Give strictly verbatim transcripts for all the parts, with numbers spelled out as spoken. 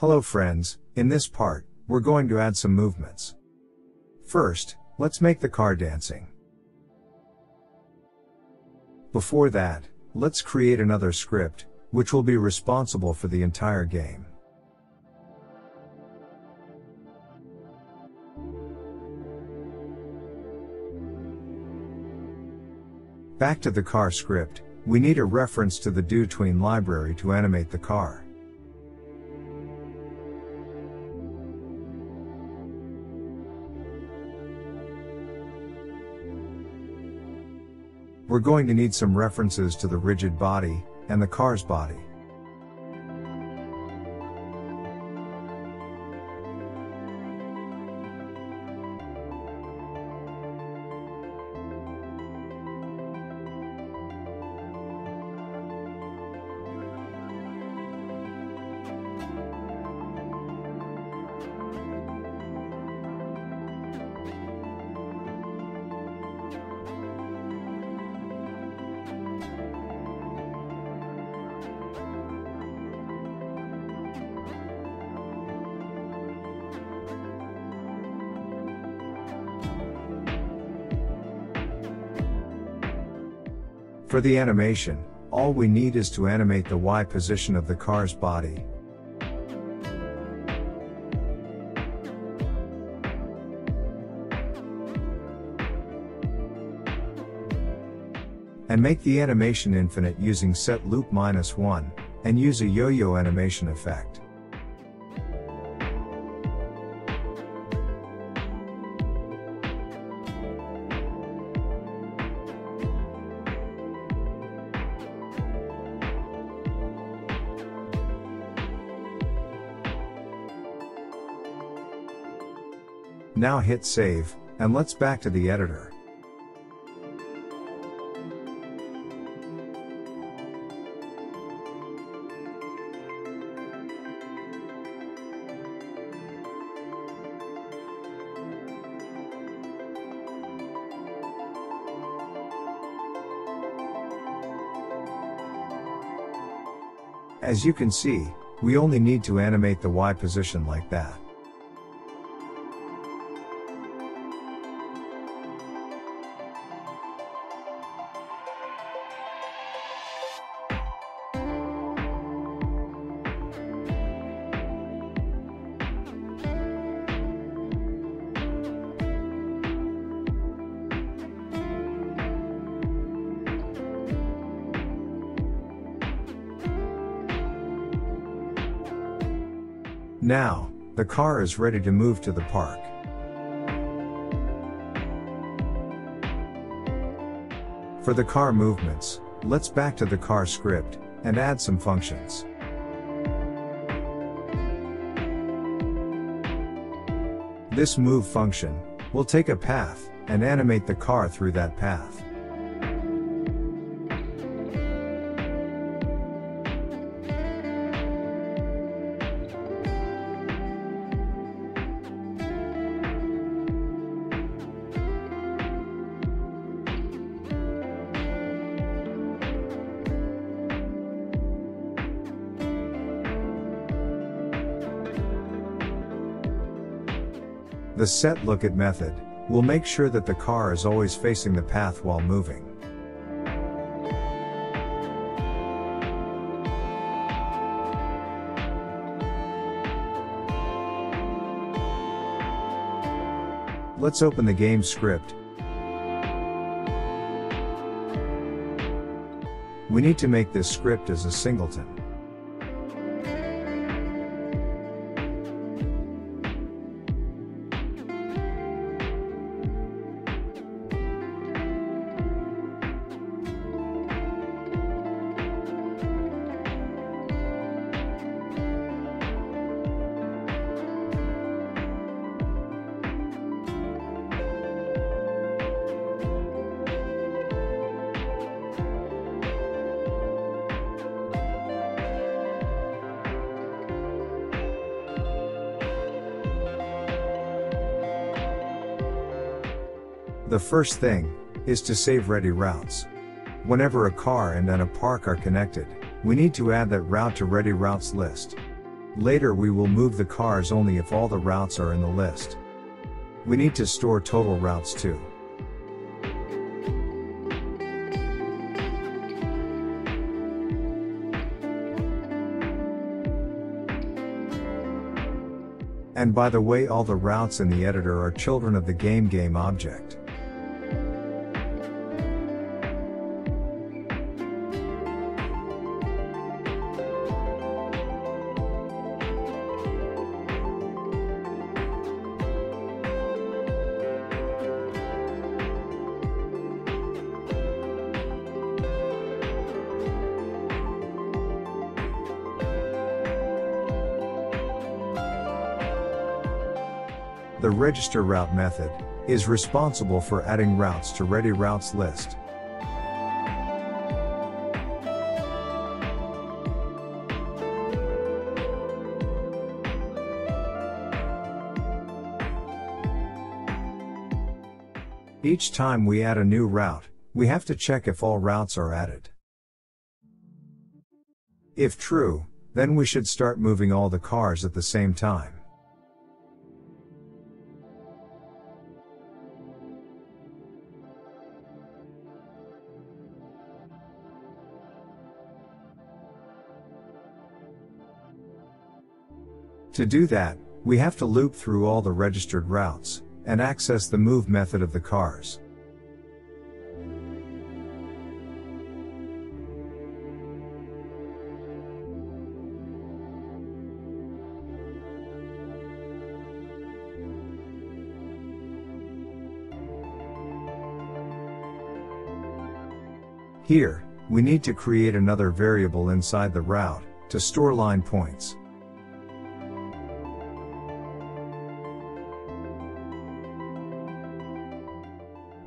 Hello friends, in this part, we're going to add some movements. First, let's make the car dancing. Before that, let's create another script, which will be responsible for the entire game. Back to the car script, we need a reference to the DoTween library to animate the car. We're going to need some references to the rigid body, and the car's body. For the animation, all we need is to animate the Y position of the car's body. And make the animation infinite using set loop minus one, and use a yo-yo animation effect. Now hit save, and let's back to the editor. As you can see, we only need to animate the Y position like that. Now, the car is ready to move to the park. For the car movements, let's back to the car script, and add some functions. This move function will take a path, and animate the car through that path. The setLookAt method will make sure that the car is always facing the path while moving. Let's open the game script. We need to make this script as a singleton. The first thing is to save ready routes. Whenever a car and a park are connected, we need to add that route to ready routes list. Later we will move the cars only if all the routes are in the list. We need to store total routes too. And by the way, all the routes in the editor are children of the game game object. The registerRoute method is responsible for adding routes to ReadyRoutes list. Each time we add a new route, we have to check if all routes are added. If true, then we should start moving all the cars at the same time. To do that, we have to loop through all the registered routes, and access the move method of the cars. Here, we need to create another variable inside the route, to store line points.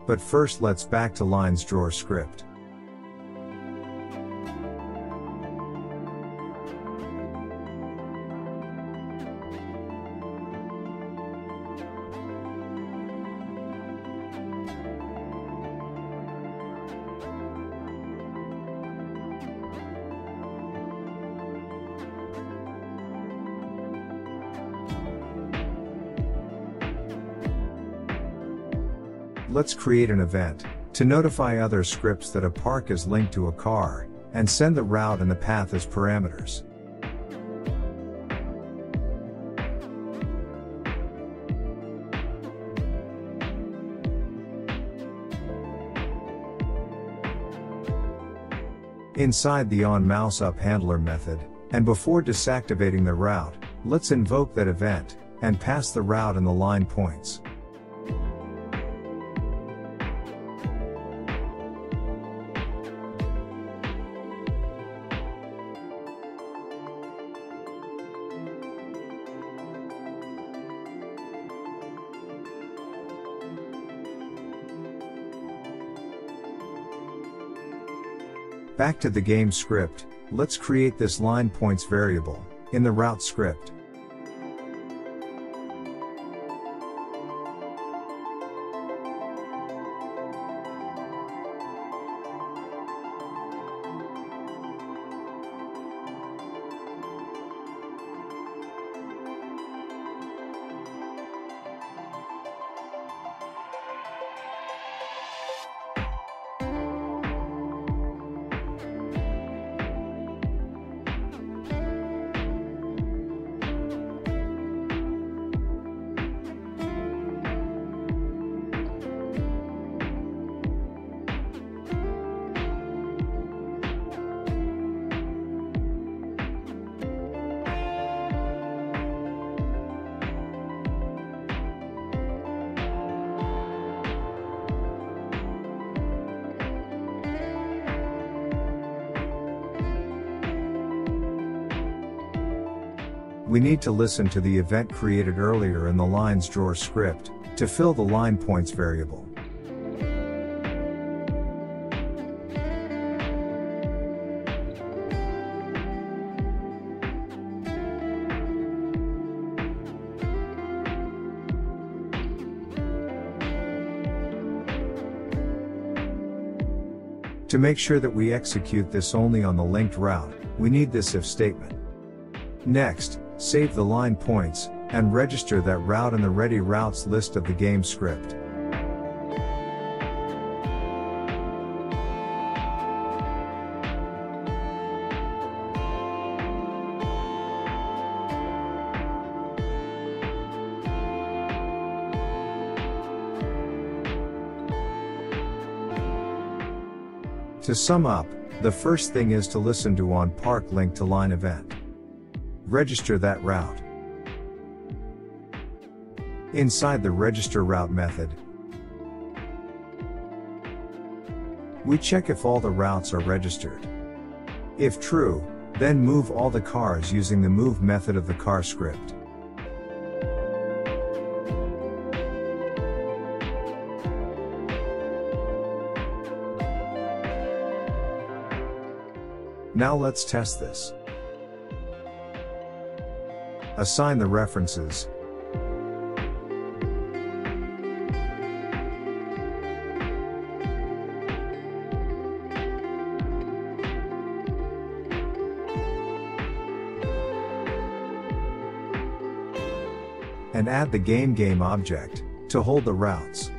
But first let's back to lines drawer script. Let's create an event, to notify other scripts that a park is linked to a car, and send the route and the path as parameters. Inside the onMouseUpHandler method, and before disactivating the route, let's invoke that event, and pass the route and the line points. Back to the game script, let's create this line points variable, in the route script. We need to listen to the event created earlier in the lines drawer script, to fill the line points variable. To make sure that we execute this only on the linked route, we need this if statement. Next, save the line points, and register that route in the ready routes list of the game script. To sum up, the first thing is to listen to onPark link to line event. Register that route. Inside the register route method, we check if all the routes are registered. If true, then move all the cars using the move method of the car script. Now let's test this. Assign the references. And add the game game object to hold the routes.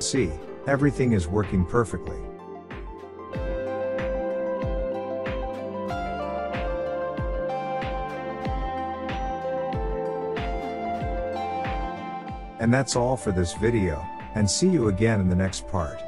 See, everything is working perfectly. And that's all for this video, and see you again in the next part.